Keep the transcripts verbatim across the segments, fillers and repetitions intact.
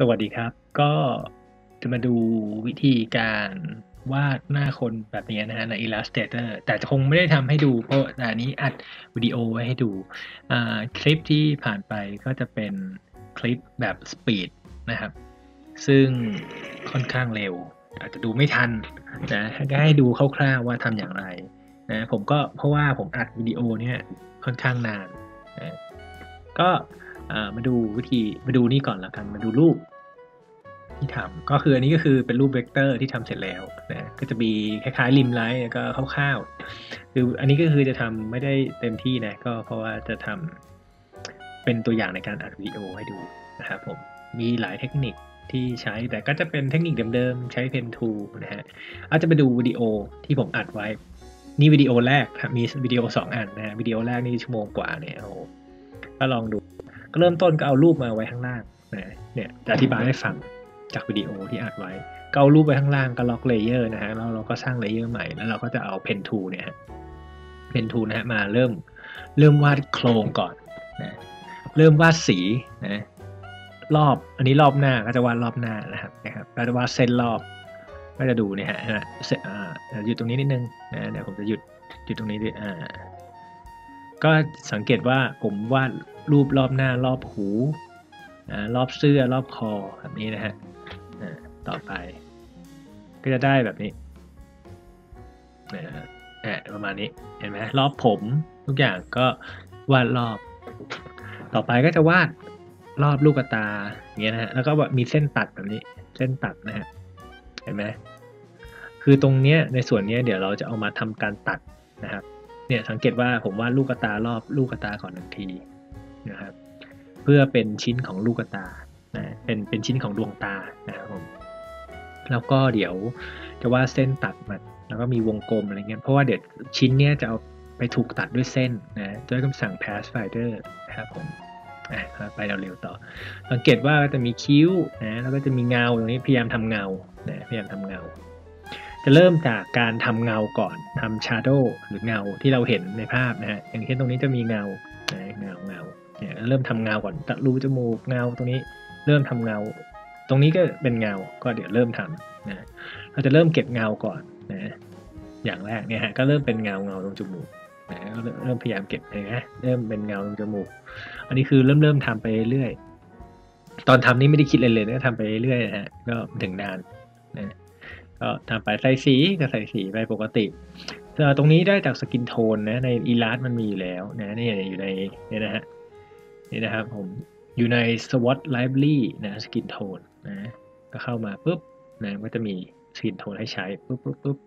สวัสดีครับก็จะมาดูวิธีการวาดหน้าคนแบบนี้นะฮะใน Illustrator แต่คงไม่ได้ทำให้ดูเพราะอันนี้อัดวิดีโอไว้ให้ดูคลิปที่ผ่านไปก็จะเป็นคลิปแบบสปีดนะครับซึ่งค่อนข้างเร็วอาจจะดูไม่ทันนะก็ให้ดูคร่าวๆว่าทำอย่างไรนะผมก็เพราะว่าผมอัดวิดีโอเนี่ยค่อนข้างนานนะก็มาดูวิธีมาดูนี่ก่อนละกันมาดูรูปที่ทำก็คืออันนี้ก็คือเป็นรูปเวกเตอร์ที่ทำเสร็จแล้วนะก็จะมีคล้ายๆริมไลน์แล้วก็คร่าวๆคืออันนี้ก็คือจะทำไม่ได้เต็มที่นะก็เพราะว่าจะทำเป็นตัวอย่างในการอัดวิดีโอให้ดูนะครับผมมีหลายเทคนิคที่ใช้แต่ก็จะเป็นเทคนิคเดิมๆใช้ Pen Tool นะฮะอาจจะไปดูวิดีโอที่ผมอัดไว้นี่วิดีโอแรกมีวิดีโอสองอันนะวิดีโอแรกนี่ชั่วโมงกว่าเนี่ยโอ้ก็ลองดูก็เริ่มต้นก็เอารูปมาไว้ข้างล่างนะเนี่ยจะอธิบายให้ฟังจากวิดีโอที่อัดไว้ก็เอารูปไว้ข้างล่างก็ล็อกเลเยอร์นะฮะแล้วเราก็สร้างเลเยอร์ใหม่แล้วเราก็จะเอา Pen Tool เนี่ยฮะ Pen Tool นะฮะมาเริ่มเริ่มวาดโครงก่อนนะเริ่มวาดสีนะรอบอันนี้รอบหน้าก็จะวาดรอบหน้านะครับนะครับเราจะวาดเส้นรอบก็จะดูเนี่ยฮะหยุดตรงนี้นิดนึงนะเดี๋ยวผมจะหยุดหยุดตรงนี้ด้วยอ่าก็สังเกตว่าผมวาดรูปรอบหน้ารอบหูนะรอบเสื้อรอบคอแบบนี้นะฮะต่อไปก็จะได้แบบนี้นะประมาณนี้เห็นไหมรอบผมทุกอย่างก็วาดรอบต่อไปก็จะวาดรอบลูกตาอย่างเงี้ยนะฮะแล้วก็มีเส้นตัดแบบนี้เส้นตัดนะฮะเห็นไหมคือตรงเนี้ยในส่วนเนี้ยเดี๋ยวเราจะเอามาทำการตัดนะครับเนี่ยสังเกตว่าผมวาดลูกตารอบลูกตาก่อนหนึ่งทีนะครับเพื่อเป็นชิ้นของลูกตานะเป็นเป็นชิ้นของดวงตานะครับผมแล้วก็เดี๋ยวจะวาดเส้นตัดมันแล้วก็มีวงกลมอะไรเงี้ยเพราะว่าเดี๋ยวชิ้นเนี้ยจะเอาไปถูกตัดด้วยเส้นนะด้วยคำสั่ง Transparency นะครับผมไปเร็วๆต่อสังเกตว่าจะมีคิ้วนะแล้วก็จะมีเงาตรงนี้พยายามทำเงานะพยายามทำเงาจะเริ่มจากการทำเงาก่อนทำ shadow หรือเงาที่เราเห็นในภาพนะฮะอย่างเช่นตรงนี้จะมีเงานะเงาเงาเนี่ยเริ่มทำเงาก่อนตะรูจมูกเงาตรงนี้เริ่มทำเงาตรงนี้ก็เป็นเงาก็เดี๋ยวเริ่มทำนะเราจะเริ่มเก็บเงาก่อนนะอย่างแรกเนี่ยฮะก็เริ่มเป็นเงาเงาตรงจมูกนะเริ่มพยายามเก็บนะเริ่มเป็นเงาตรงจมูกอันนี้คือเริ่มเริ่มทำไปเรื่อยตอนทำนี่ไม่ได้คิดอะไรเลยนะทำไปเรื่อยนะฮะก็ถึงนานนะก็ทำไปใส่สีก็ใส่สีไปปกติตรงนี้ได้จากสกินโทนนะในอีลาสมันมีอยู่แล้วนะนี่อยู่ในนี่นะฮะนี่นะครับผมอยู่ใน swatch library นะสกินโทนนะก็เข้ามาปุ๊บนะก็จะมีสกินโทนให้ใช้ปุ๊บปุ๊บปุ๊บ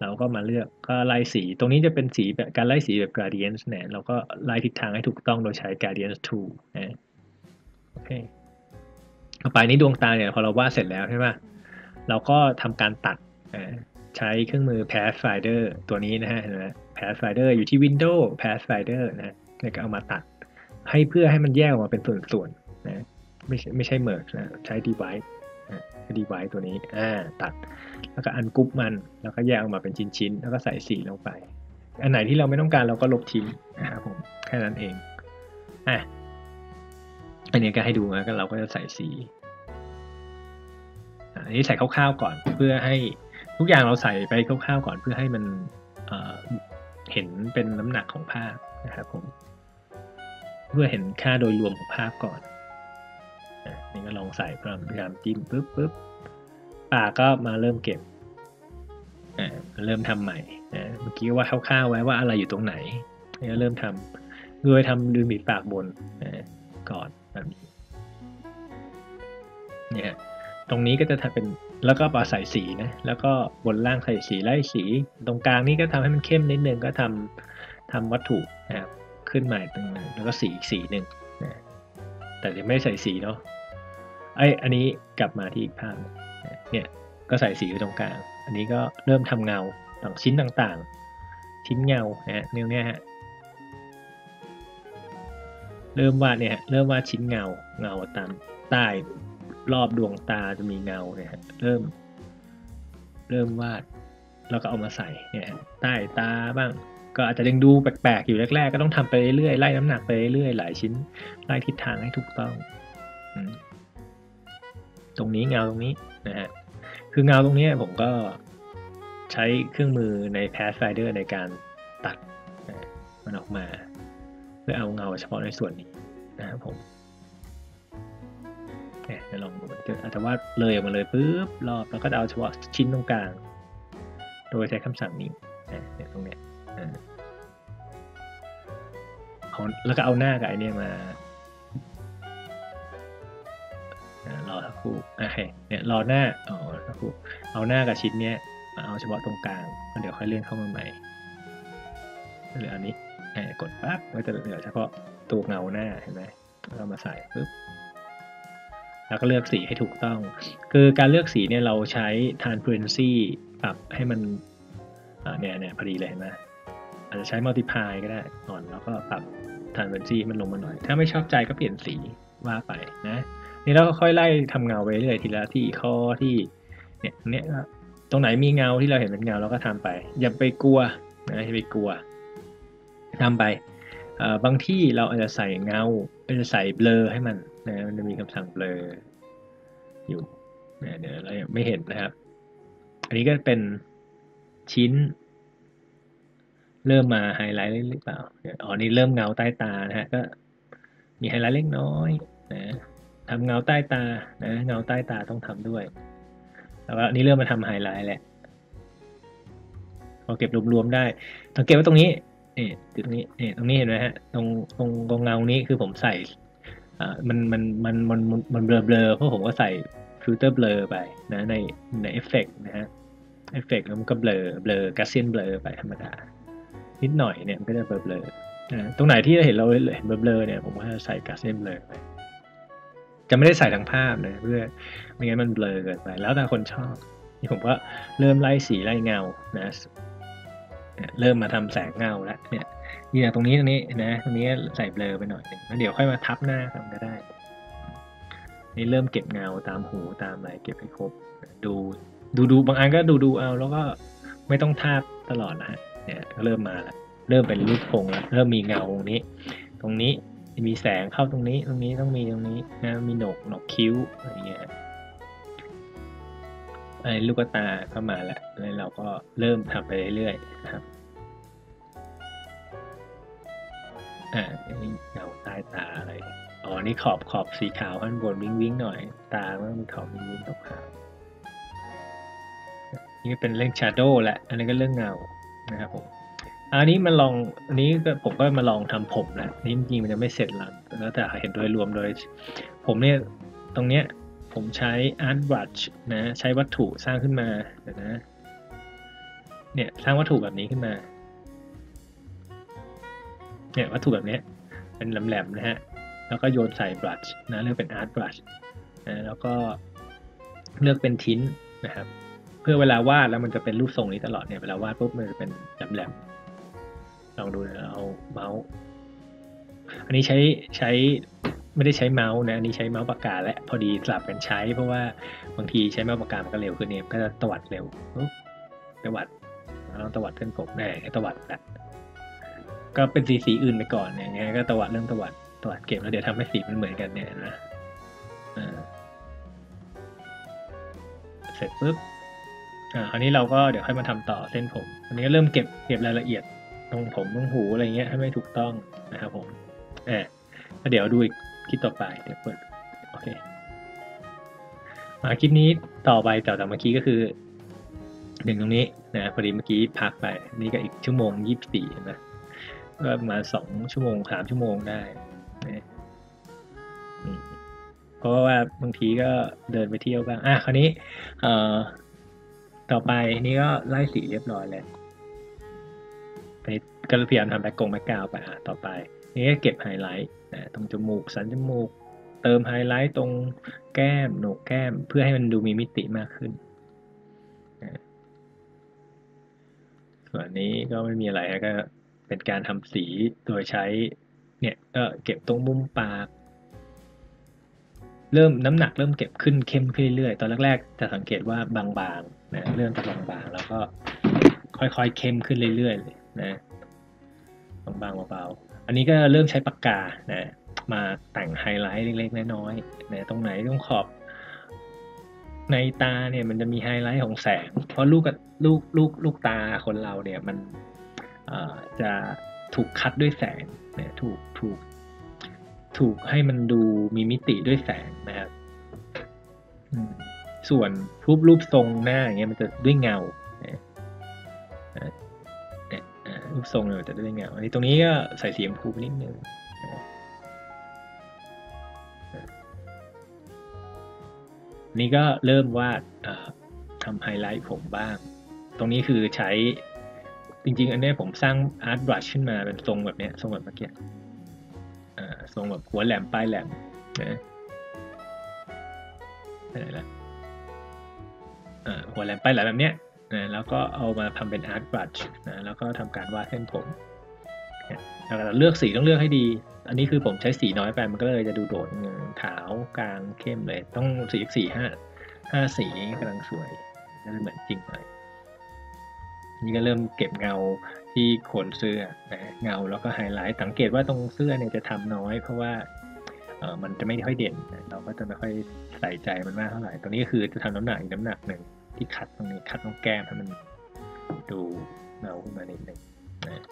เราก็มาเลือกก็ไล่สีตรงนี้จะเป็นสีแบบการไล่สีแบบ gradient เนี่ยเราก็ไล่ทิศทางให้ถูกต้องโดยใช้ gradient tool นะโอเคต่อไปนี้ดวงตาเนี่ยพอเราวาดเสร็จแล้วใช่ไหมเราก็ทำการตัดใช้เครื่องมือ pathfinder ตัวนี้นะฮะ pathfinder อยู่ที่ window pathfinder นะแล้วก็เอามาตัดให้เพื่อให้มันแยกออกมาเป็นส่วนๆนะไม่ใช่ไม่ใช่ merge นะใช้ divideดีไวตัวนี้อ่าตัดแล้วก็อันกรุ๊ปมันแล้วก็แยกออกมาเป็นชิ้นๆแล้วก็ใส่สีลงไปอันไหนที่เราไม่ต้องการเราก็ลบทิ้งนะครับผมแค่นั้นเองอ่ะอันนี้ก็ให้ดูนะก็เราก็จะใส่สีอันนี้ใส่คร่าวๆก่อนเพื่อให้ทุกอย่างเราใส่ไปคร่าวๆก่อนเพื่อให้มัน เอ่อ เห็นเป็นน้ำหนักของภาพนะครับผมเพื่อเห็นค่าโดยรวมของภาพก่อนนี่ก็ลองใส่พยายามจิ้มปึ๊บปึ๊บปากก็มาเริ่มเก็บอ่าเริ่มทำใหม่นะเมื่อกี้ว่าคร่าวๆไว้ว่าอะไรอยู่ตรงไหนนี่ก็เริ่มทำด้วยทำดูมีปากบนนะก่อนแบบนี้เนี่ยตรงนี้ก็จะทำเป็นแล้วก็ปาใส่สีนะแล้วก็บนล่างใส่สีไล่สีตรงกลางนี่ก็ทำให้มันเข้มนิดนึงก็ทำทำวัตถุนะครับขึ้นใหม่ตรงนึงแล้วก็สีอีกสีหนึ่งนะแต่จะไม่ใส่สีเนาะไออันนี้กลับมาที่อีกภาพเนี่ยก็ใส่สีไปตรงกลางอันนี้ก็เริ่มทำเงาต่างชิ้นต่างๆชิ้นเงานะเรื่องนี้ฮะเริ่มวาดเนี่ยเริ่มวาดชิ้นเงาเงาตามใต้รอบดวงตาจะมีเงาเนี่ยเริ่มเริ่มวาดแล้วก็เอามาใส่เนี่ยใต้ตาบ้างก็อาจจะยังดูแปลกๆอยู่แรกๆก็ต้องทำไปเรื่อยๆไล่น้ำหนักไปเรื่อยๆหลายชิ้นไล่ทิศทางให้ถูกต้อง ตรงนี้เงาตรงนี้นะฮะคือเงาตรงนี้ผมก็ใช้เครื่องมือใน Pathfinder ในการตัดนะมันออกมาเพื่อเอาเงาเฉพาะในส่วนนี้นะครับผมเนี่ยจะลองดูมันเกิดอาจจะวาดเลยออกมาเลยปุ๊บรอบแล้วก็เอาเฉพาะชิ้นตรงกลางโดยใช้คำสั่งนี้เนี่ยตรงเนี้ยเอาแล้วก็เอาหน้ากับไอเนี่ยมารอสักครู่โอเคเนี่ยรอหน้าอ๋อสักครู่เอาหน้ากับชิ้นเนี้ยมาเอาเฉพาะตรงกลางเดี๋ยวค่อยเลื่อนเข้ามาใหม่เหลืออันนี้กดปั๊บก็จะเหลือเฉพาะตัวเงาหน้าเห็นไหมเรามาใส่ปุ๊บแล้วก็เลือกสีให้ถูกต้องคือการเลือกสีเนี่ยเราใช้ Transparency ปรับให้มันเนี่ยเนี่ยพอดีเลยนะอาจจะใช้ Multiply ก็ได้ก่อนแล้วก็ปรับ Transparency มันลงมาหน่อยถ้าไม่ชอบใจก็เปลี่ยนสีว่าไปนะนี่เราก็ค่อยไล่ทำเงาไปเรื่อยทีละที่ข้อที่เนี่ยเนี่ยตรงไหนมีเงาที่เราเห็นเป็นเงาเราก็ทำไปอย่าไปกลัวนะอย่าไปกลัวทำไปบางที่เราอาจจะใส่เงาอาจจะใส่เบลอให้มันนะมันจะมีคำสั่งเบลออยู่นะเดี๋ยวเราไม่เห็นนะครับอันนี้ก็เป็นชิ้นเริ่มมาไฮไลท์หรือเปล่าอ๋อนี่เริ่มเงาใต้ตานะฮะก็มีไฮไลท์เล็กน้อยนะทำเงาใต้ตานะเงาใต้ตาต้องทำด้วยแล้วนี่เริ่มมาทำไฮไลท์แหละพอเก็บรวมๆได้สังเกตว่าตรงนี้นี่ตรงนี้นี่ตรงนี้เห็นไหมฮะตรงตรงตรงเงานี้คือผมใส่อ่ามันมันมันมันมันเบลอเบลอเพราะผมก็ใส่ฟิลเตอร์เบลอไปนะในในเอฟเฟกต์นะฮะเอฟเฟกต์แล้วมันก็เบลอเบลอการ์เซียนเบลอไปธรรมดานิดหน่อยเนี่ยมันก็จะเบลอเบลอนะตรงไหนที่เราเห็นเราเห็นเบลอเบลอเนี่ยผมก็จะใส่การ์เซียนเบลอไปจะไม่ได้ใส่ทั้งภาพเลยเพื่อไม่งั้นมันเบลอเกินไปแล้วแต่คนชอบนี่ผมก็เริ่มไล่สีไล่เงานะเริ่มมาทำแสงเงาแล้วเนี่ยนี่ตรงนี้ตรงนี้นะตรงนี้ใส่เบลอไปหน่อยนึงแล้วเดี๋ยวค่อยมาทับหน้ากันก็ได้นี่เริ่มเก็บเงาตามหูตามอะไรเก็บให้ครบดูดูดูบางอันก็ดูดูเอาแล้วก็ไม่ต้องทาบตลอดนะฮะเนี่ยก็เริ่มมาแล้วเริ่มเป็นรูปพงแล้วเริ่มมีเงาตรงนี้ตรงนี้มีแสงเข้าตรงนี้ตรงนี้ต้องมีตรงนี้นะมีหนกหนกคิ้วอะไรเงี้ยไอ้ลูกตาก็มาแล้วแล้วเราก็เริ่มทำไปเรื่อยๆนะครับอ่านี่เงาใต้ตาอะไรอ๋อนี่ขอบขอบสีขาวข้างบนวิ้งวิ้งหน่อยตามันมีขอบวิ้งวิ้งตกขาวนี่เป็นเรื่อง shadow แหละอันนี้ก็เรื่องเงานะครับผมอันนี้มาลองอันนี้ก็ผมก็มาลองทำผมนะนี่จริงมันจะไม่เสร็จหลังแล้วแต่เห็นโดยรวมโดยผมเนี่ยตรงเนี้ยผมใช้ Art Brush นะใช้วัตถุสร้างขึ้นมาเดี๋ยวนะเนี่ยสร้างวัตถุแบบนี้ขึ้นมาเนี่ยวัตถุแบบนี้เป็นแหลมๆนะฮะแล้วก็โยนใส่ Brush นะเลือกเป็น Art Brush นะแล้วก็เลือกเป็นทิ้นนะครับเพื่อเวลาวาดแล้วมันจะเป็นรูปทรงนี้ตลอดเนี่ยเวลาวาดปุ๊บมันจะเป็นแหลมๆลองดูนะเอาเมาส์อันนี้ใช้ใช้ไม่ได้ใช้เมาส์นะอันนี้ใช้เมาส์ปากกาและพอดีสลับกันใช้เพราะว่าบางทีใช้เมาส์ปากกามันก็เร็วขึ้นเนี่ยก็จะตวัดเร็วตวัดลองตวัดเส้นผมแน่ตวัดละก็เป็นสีสีอื่นไปก่อนอย่างเงี้ยก็ตวัดเริ่มตวัดตวัดเก็บแล้วเดี๋ยวทำให้สีมันเหมือนกันเนี่ยนะเสร็จปุ๊บอ่าคราวนี้เราก็เดี๋ยวค่อยมาทำต่อเส้นผมอันนี้ก็เริ่มเก็บเก็บรายละเอียดตรงผมตรงหูอะไรเงี้ยให้ไม่ถูกต้องนะครับผมอ่าเดี๋ยวดูอีกคลิปต่อไปเดี๋ยวเปิดโอเคมาคลิปนี้ต่อไปแต่แต่เมื่อกี้ก็คือหนึ่งตรงนี้นะพอดีเมื่อกี้พักไปนี่ก็อีกชั่วโมงยี่สิบสี่นะก็มาสองชั่วโมงสามชั่วโมงได้นะเพราะว่าบางทีก็เดินไปเที่ยวบ้างอ่ะคราวนี้เอ่อต่อไปนี่ก็ไล่สีเรียบร้อยแล้วไปก็พยายามทำแบ็คกงแบ็คกราวด์ไปอ่ะต่อไปนี่ก็เก็บไฮไลท์ตรงจมูกสันจมูกเติมไฮไลท์ตรงแก้มโหนกแก้มเพื่อให้มันดูมีมิติมากขึ้นส่วนนี้ก็ไม่มีอะไรนะก็เป็นการทำสีโดยใช้เนี่ยก็เก็บตรงมุมปากเริ่มน้ำหนักเริ่มเก็บขึ้นเข้มขึ้นเรื่อยๆตอนแรกๆจะสังเกตว่าบางๆนะเริ่มจากบางๆแล้วก็ค่อยๆเข้มขึ้นเรื่อยๆเลยนะบางๆเบาๆอันนี้ก็เริ่มใช้ปากกานะมาแต่งไฮไลท์เล็กๆน้อยๆนะตรงไหนตรงขอบ ในตาเนี่ยมันจะมีไฮไลท์ของแสงเพราะลูกลูกลูกลูกตาคนเราเนี่ยมันจะถูกคัดด้วยแสงเนี่ยถูกถูกถูกให้มันดูมีมิติด้วยแสงนะครับส่วนรูปรูปทรงหน้าอย่างเงี้ยมันจะด้วยเงารูปทรงเนี่ยมันจะด้วยเงาอันนี้ตรงนี้ก็ใส่สีชมพูนิดนึงนี่ก็เริ่มวาดทำไฮไลท์ผมบ้างตรงนี้คือใช้จริงๆอันนี้ผมสร้างอาร์ตบรัชขึ้นมาเป็นทรงแบบนี้ทรงแบบเมื่อกี้ทรงแบบหัวแหลมปลายแหลมนะอะไรล่ะหัวแหลมปลายแหลมแบบเนี้ยนะแล้วก็เอามาทำเป็นอาร์ตบรัชนะแล้วก็ทำการวาดเส้นผมแล้วเราเลือกสีต้องเลือกให้ดีอันนี้คือผมใช้สีน้อยไปมันก็เลยจะดูโดดขาวกลางเข้มเลยต้องสีสีห้าห้าสีกำลังสวยน่าจะเหมือนจริงหน่อยนี่ก็เริ่มเก็บเงาที่โคนเสื้อนะเงาแล้วก็ไฮไลท์สังเกตว่าตรงเสื้อเนี่ยจะทำน้อยเพราะว่ามันจะไม่ค่อยเด่นเราก็จะไม่ค่อยใส่ใจมันมากเท่าไหร่ตรงนี้ก็คือจะทำน้ำหนักอีกน้ำหนักหนึ่งที่คัดตรงนี้คัดตรงแก้มให้มันดูเงาขึ้นมานิดหนึ่งนะ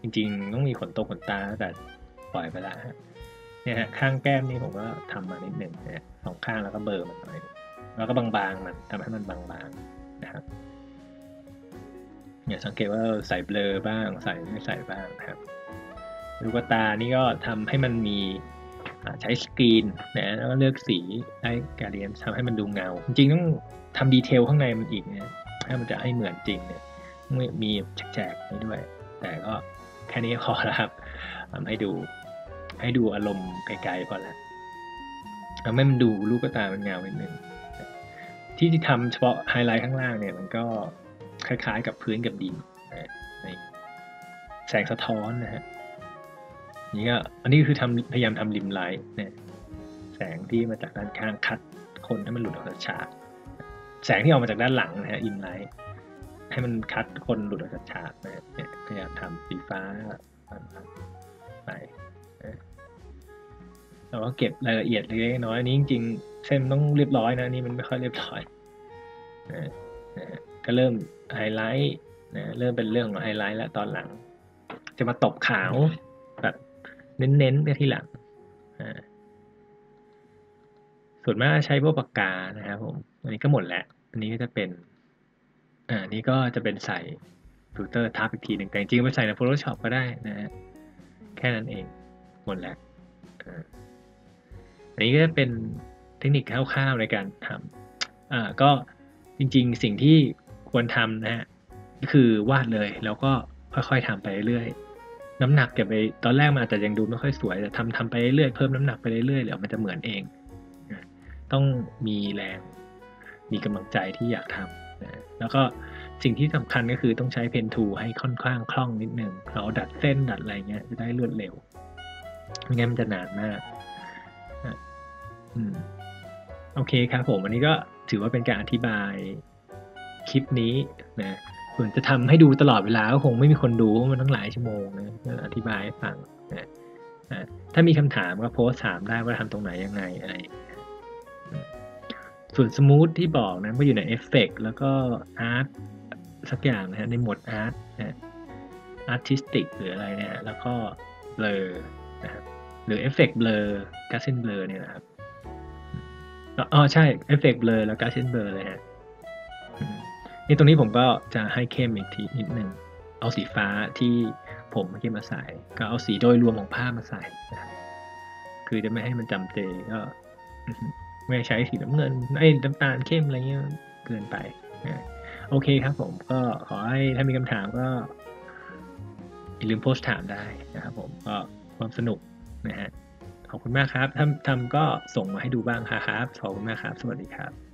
จริงๆต้องมีขนตกขนตาแต่ปล่อยไปละฮะเนี่ยฮะข้างแก้มนี่ผมก็ทำมานิดหนึ่งนะสองข้างแล้วก็เบอร์มันหน่อยแล้วก็บางๆมันทำให้มันบางๆนะครับเนี่ยสังเกตว่าใส่เบลอบ้างใส่ไม่ใส่บ้างนะครับลูกตานี่ก็ทำให้มันมีใช้สกรีนนะแล้วก็เลือกสีได้การเรียนทำให้มันดูเงาจริงๆต้องทำดีเทลข้างในมันอีกนะให้มันจะให้เหมือนจริงเนี่ยมีแจกๆนี้ด้วยแต่ก็แค่นี้พอแล้วครับทำให้ดูให้ดูอารมณ์ไกลๆพอแล้วทำให้มันดูลูกตามันเงานิดนึงที่ที่ทำเฉพาะไฮไลท์ข้างล่างเนี่ยมันก็คล้ายๆกับพื้นกับดินในแสงสะท้อนนะฮะนี่ก็อันนี้คือทำพยายามทำริมไลท์เนี่ยแสงที่มาจากด้านข้างคัดคนให้มันหลุดออกจากฉากแสงที่ออกมาจากด้านหลังนะฮะอินไลท์ให้มันคัดคนหลุดออกจากฉากนะเนี่ยพยายามทำสีฟ้าไปเราก็เก็บรายละเอียดเล็กน้อยนี้จริงๆเส้นต้องเรียบร้อยนะนี่มันไม่ค่อยเรียบร้อยนะนะก็เริ่มไฮไลท์นะเริ่มเป็นเรื่องของไฮไลท์แล้วตอนหลังจะมาตบขาวแบบเน้นๆไปที่หลังนะส่วนมากใช้พวกปากกานะครับผมอันนี้ก็หมดแล้วอันนี้ก็จะเป็นอ่านี่ก็จะเป็นใส่ฟิลเตอร์ทับอีกทีหนึ่งแต่จริงๆไปใส่ใน Photoshop ก็ได้นะฮะแค่นั้นเองหมดแล้วอันนี้ก็จะเป็นเทคนิคคร่าวๆในการทำอ่าก็จริงๆสิ่งที่ควรทำนะฮะก็คือวาดเลยแล้วก็ค่อยๆทำไปเรื่อยๆน้ำหนักจะไปตอนแรกมันอาจจะยังดูไม่ค่อยสวยแต่ทำทำไปเรื่อยๆเพิ่มน้ำหนักไปเรื่อยๆแล้วมันจะเหมือนเองต้องมีแรงมีกำลังใจที่อยากทำนะแล้วก็สิ่งที่สำคัญก็คือต้องใช้ Pen Tool ให้ค่อนข้างคล่องนิดนึงเราดัดเส้นดัดอะไรเงี้ยจะได้รวดเร็วไม่งั้นมันจะนานมากอืมโอเคครับผมวันนี้ก็ถือว่าเป็นการอธิบายคลิปนี้นะส่วนจะทำให้ดูตลอดเวลาก็คงไม่มีคนดูมันตั้งหลายชั่วโมงนะอธิบายให้ฟังนะถ้ามีคำถามก็โพสถามได้ว่าทำตรงไหนยังไงอะไรส่วนสมูทที่บอกนะก็อยู่ในเอฟเฟกต์แล้วก็อาร์ตสักอย่างนะฮะในหมวดอาร์ตนะอาร์ติสติกหรืออะไรเนี่ยแล้วก็เบลอนะครับหรือเอฟเฟกต์เบลอการเส้นเบลอเนี่ยนะครับอ๋อใช่เอฟเฟกต์เบลอแล้วการเส้นเบลอเลยฮะนี่ตรงนี้ผมก็จะให้เข้มอีกทีนิดนึงเอาสีฟ้าที่ผมเมื่อกี้มาใส่ก็เอาสีโดยรวมของภาพมาใส่นะคือจะไม่ให้มันจำเจก็ไม่ใช้สีน้ำเงินไอ้น้ำตาลเข้มอะไรเงี้ยเกินไปนะโอเคครับผมก็ขอให้ถ้ามีคำถามก็อย่าลืมโพสต์ถามได้นะครับผมก็ความสนุกนะฮะขอบคุณมากครับถ้าทำก็ส่งมาให้ดูบ้างครับขอบคุณมากครับสวัสดีครับ